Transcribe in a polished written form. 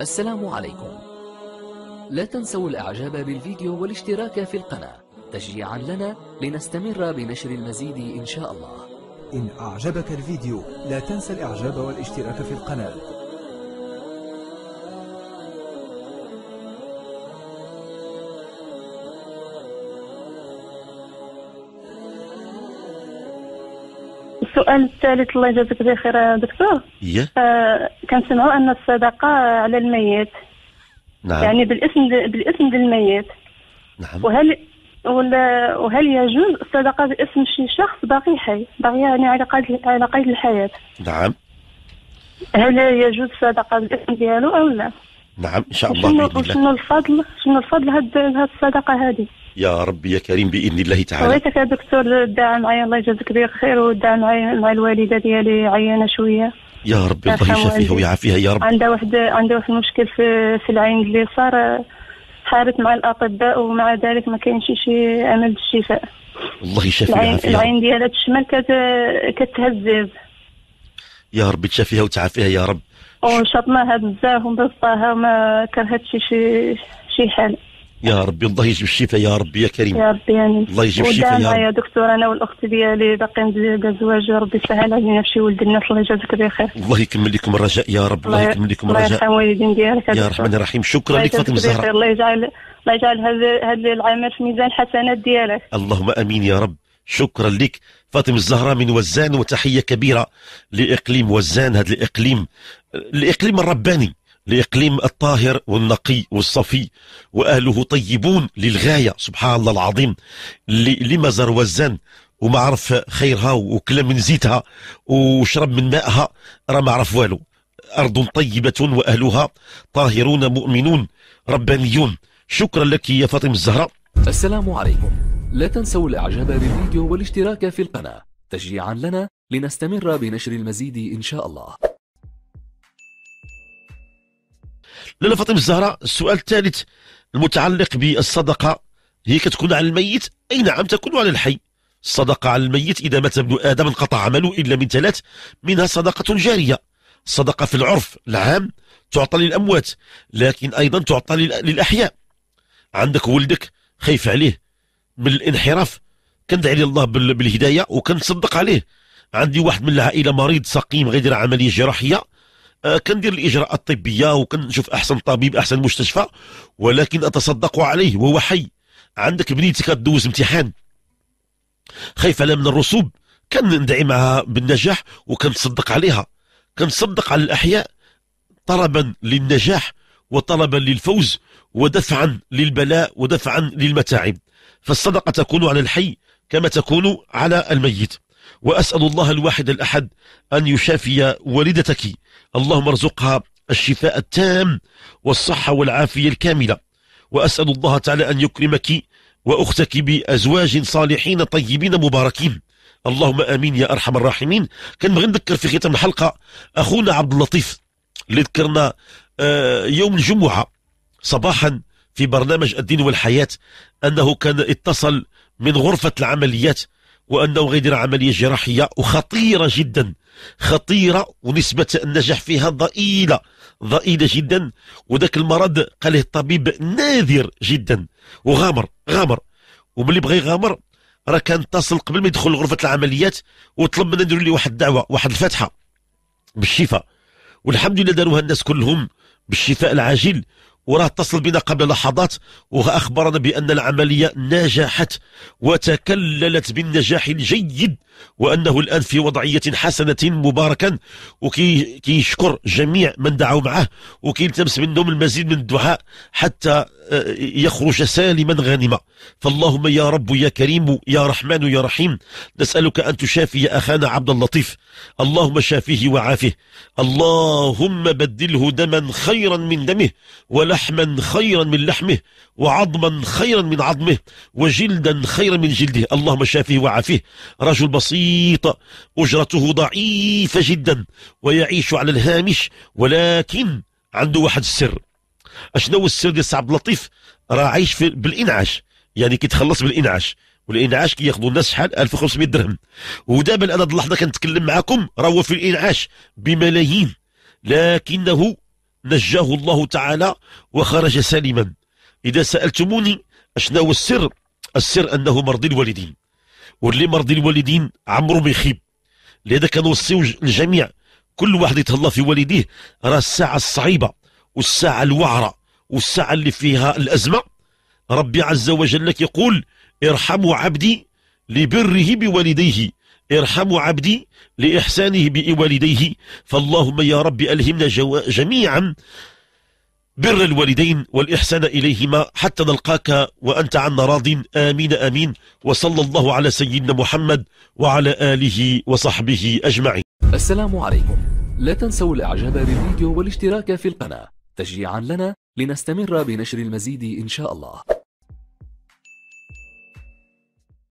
السلام عليكم. لا تنسوا الاعجاب بالفيديو والاشتراك في القناة تشجيعا لنا لنستمر بنشر المزيد ان شاء الله. إن أعجبك الفيديو لا تنسى الإعجاب والاشتراك في القناة. السؤال الثالث الله يجازيك بخير يا دكتور. كنسمعوا أن الصدقة على الميت. نعم. يعني بالاسم ديال الميت. نعم. وهل يجوز الصدقه باسم شي شخص باقي حي، باقي يعني على قيد الحياه؟ نعم. هل يجوز الصدقه بالاسم ديالو او لا؟ نعم ان شاء الله باذن الله. شنو الفضل هاد الصدقه هذه؟ يا ربي يا كريم باذن الله تعالى. بغيتك يا دكتور الدعاء معايا الله يجازيك بخير، والدعاء معايا مع الوالده ديالي عيانه شويه. يا ربي الله يشافيها ويعافيها يا رب. عندها واحد المشكل في العين اليسار، حارت مع الاطباء ومع ذلك ما كاينش شي امل بالشفاء. الله يشافيها ويعافيها. العين ديالها تشمل كتهزز. يا رب تشافيها وتعافيها يا رب. وشطناها بزاف ومبسطاها ما كرهتش شي حال. يا ربي الله يجيب الشفاء يا ربي يا كريم. يا ربي يعني. الله يجيب الشفاء يا رب. يا دكتور انا والاخت ديالي باقيين بزواج، ربي يسهل علينا في شي ولد الناس الله يجازيك بخير. الله يكمل لكم الرجاء يا رب، الله يكمل لكم الرجاء. الله يرحم والدين ديالك يا الرحمن الرحيم. شكرا لك فاطمه الزهراء. الله يجعل هذا العمل في ميزان الحسنات ديالك. اللهم امين يا رب. شكرا لك فاطمه الزهراء من وزان، وتحيه كبيره لاقليم وزان، هذا الاقليم الرباني، الإقليم الطاهر والنقي والصفي وأهله طيبون للغاية سبحان الله العظيم. لما زار وزان وما عرف خيرها وكل من زيتها وشرب من مائها راه ما عرف والو. أرض طيبة وأهلها طاهرون مؤمنون ربانيون. شكرا لك يا فاطمة الزهراء. السلام عليكم. لا تنسوا الإعجاب بالفيديو والاشتراك في القناة تشجيعا لنا لنستمر بنشر المزيد إن شاء الله. لاله فاطمه الزهراء، السؤال الثالث المتعلق بالصدقه، هي كتكون على الميت؟ اي نعم تكون على الحي. الصدقه على الميت اذا مات ابن ادم انقطع عمله الا من ثلاث، منها صدقه جاريه. الصدقه في العرف العام تعطى للاموات، لكن ايضا تعطى للاحياء. عندك ولدك خايف عليه من الانحراف، كندعي لله بالهدايه وكنصدق عليه. عندي واحد من العائله مريض سقيم غيدير عمليه جراحيه، كندير الاجراءات الطبيه وكنشوف احسن طبيب احسن مستشفى، ولكن اتصدق عليه وهو حي. عندك بنيتي كتدوز امتحان خايف على من الرسوب، كندعي معها بالنجاح وكنصدق عليها. كنصدق على الاحياء طلبا للنجاح وطلبا للفوز ودفعا للبلاء ودفعا للمتاعب. فالصدقه تكون على الحي كما تكون على الميت. وأسأل الله الواحد الأحد أن يشافي والدتك، اللهم ارزقها الشفاء التام والصحة والعافية الكاملة. وأسأل الله تعالى أن يكرمك وأختك بأزواج صالحين طيبين مباركين، اللهم آمين يا أرحم الراحمين. كنبغي نذكر في ختام الحلقة أخونا عبد اللطيف اللي ذكرنا يوم الجمعة صباحا في برنامج الدين والحياة أنه كان اتصل من غرفة العمليات وأنه غير عملية جراحية وخطيرة جدا، خطيرة ونسبة النجاح فيها ضئيلة جدا. وذاك المرض قاله الطبيب نادر جدا، وغامر وملي بغى يغامر راه كان اتصل قبل ما يدخل غرفة العمليات وطلب منا نديروا ليه واحد الدعوة واحد الفاتحة بالشفاء، والحمد لله داروها الناس كلهم بالشفاء العاجل. وراه اتصل بنا قبل لحظات واخبرنا بان العمليه نجحت وتكللت بالنجاح الجيد، وانه الان في وضعيه حسنه مباركا، وكيشكر جميع من دعوا معه وكيلتمس منهم المزيد من الدعاء حتى يخرج سالما غانما. فاللهم يا رب يا كريم يا رحمن يا رحيم نسألك أن تشافي أخانا عبد اللطيف، اللهم شافيه وعافيه، اللهم بدله دما خيرا من دمه ولحما خيرا من لحمه وعظما خيرا من عظمه وجلدا خيرا من جلده، اللهم شافيه وعافيه. رجل بسيط أجرته ضعيفة جدا ويعيش على الهامش، ولكن عنده واحد السر. اشنو السر ديال عبد اللطيف؟ راه عايش بالانعاش، يعني كيتخلص بالانعاش، والانعاش كياخذوا الناس شحال 1500 درهم، ودابا انا هاد اللحظه كنتكلم معكم راه هو في الانعاش بملايين، لكنه نجاه الله تعالى وخرج سالما. إذا سألتموني أشنا هو السر؟ السر أنه مرضي الوالدين، واللي مرضي الوالدين عمره ما يخيب. لهذا كنوصيو الجميع كل واحد يتهلا في والديه، راه الساعة الصعيبة والساعة الوعرة والساعة اللي فيها الأزمة. ربي عز وجل كيقول ارحموا عبدي لبره بوالديه، ارحموا عبدي لإحسانه بوالديه. فاللهم يا رب ألهمنا جميعا بر الوالدين والإحسان إليهما حتى نلقاك وأنت عنا راض، آمين آمين. وصلى الله على سيدنا محمد وعلى آله وصحبه أجمعين. السلام عليكم، لا تنسوا الإعجاب بالفيديو والاشتراك في القناة تشجيعا لنا لنستمر بنشر المزيد إن شاء الله.